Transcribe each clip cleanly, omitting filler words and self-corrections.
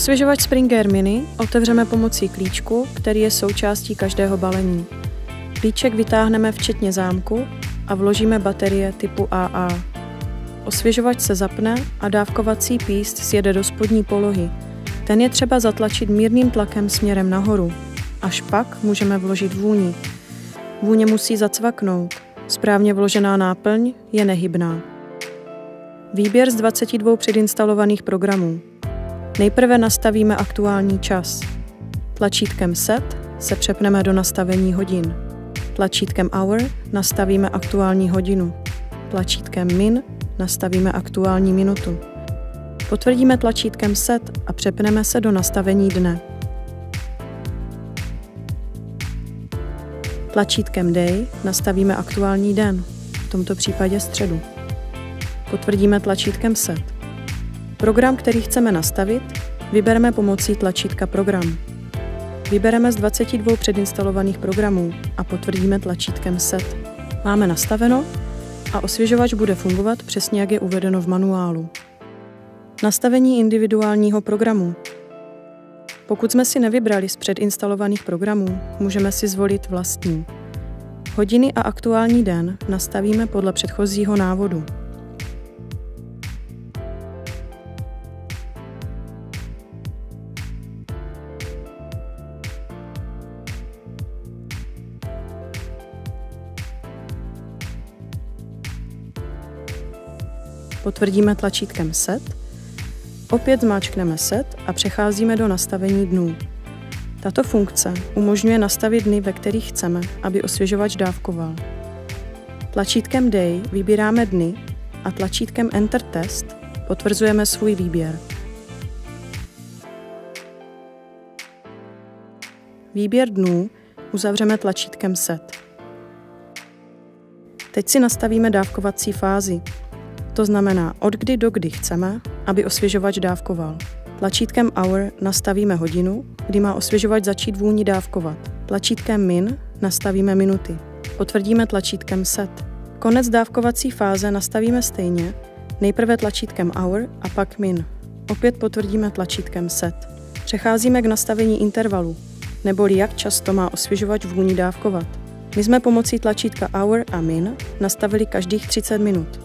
Osvěžovač SpringAir Mini otevřeme pomocí klíčku, který je součástí každého balení. Klíček vytáhneme včetně zámku a vložíme baterie typu AA. Osvěžovač se zapne a dávkovací píst sjede do spodní polohy. Ten je třeba zatlačit mírným tlakem směrem nahoru. Až pak můžeme vložit vůni. Vůně musí zacvaknout. Správně vložená náplň je nehybná. Výběr z 22 předinstalovaných programů. Nejprve nastavíme aktuální čas. Tlačítkem Set se přepneme do nastavení hodin. Tlačítkem Hour nastavíme aktuální hodinu. Tlačítkem Min nastavíme aktuální minutu. Potvrdíme tlačítkem Set a přepneme se do nastavení dne. Tlačítkem Day nastavíme aktuální den, v tomto případě středu. Potvrdíme tlačítkem Set. Program, který chceme nastavit, vybereme pomocí tlačítka Program. Vybereme z 22 předinstalovaných programů a potvrdíme tlačítkem Set. Máme nastaveno a osvěžovač bude fungovat přesně, jak je uvedeno v manuálu. Nastavení individuálního programu. Pokud jsme si nevybrali z předinstalovaných programů, můžeme si zvolit vlastní. Hodiny a aktuální den nastavíme podle předchozího návodu. Potvrdíme tlačítkem Set, opět zmáčkneme Set a přecházíme do nastavení dnů. Tato funkce umožňuje nastavit dny, ve kterých chceme, aby osvěžovač dávkoval. Tlačítkem Day vybíráme dny a tlačítkem Enter Test potvrzujeme svůj výběr. Výběr dnů uzavřeme tlačítkem Set. Teď si nastavíme dávkovací fázi. To znamená, od kdy do kdy chceme, aby osvěžovač dávkoval. Tlačítkem Hour nastavíme hodinu, kdy má osvěžovač začít vůni dávkovat. Tlačítkem Min nastavíme minuty. Potvrdíme tlačítkem Set. Konec dávkovací fáze nastavíme stejně, nejprve tlačítkem Hour a pak Min. Opět potvrdíme tlačítkem Set. Přecházíme k nastavení intervalu, neboli jak často má osvěžovač vůni dávkovat. My jsme pomocí tlačítka Hour a Min nastavili každých 30 minut.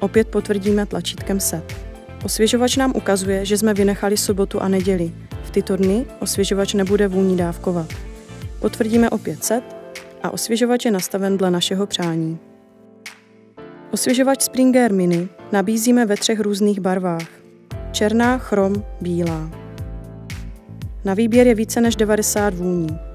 Opět potvrdíme tlačítkem Set. Osvěžovač nám ukazuje, že jsme vynechali sobotu a neděli. V tyto dny osvěžovač nebude vůni dávkovat. Potvrdíme opět Set a osvěžovač je nastaven dle našeho přání. Osvěžovač SpringAir Mini nabízíme ve 3 různých barvách. Černá, chrom, bílá. Na výběr je více než 90 vůní.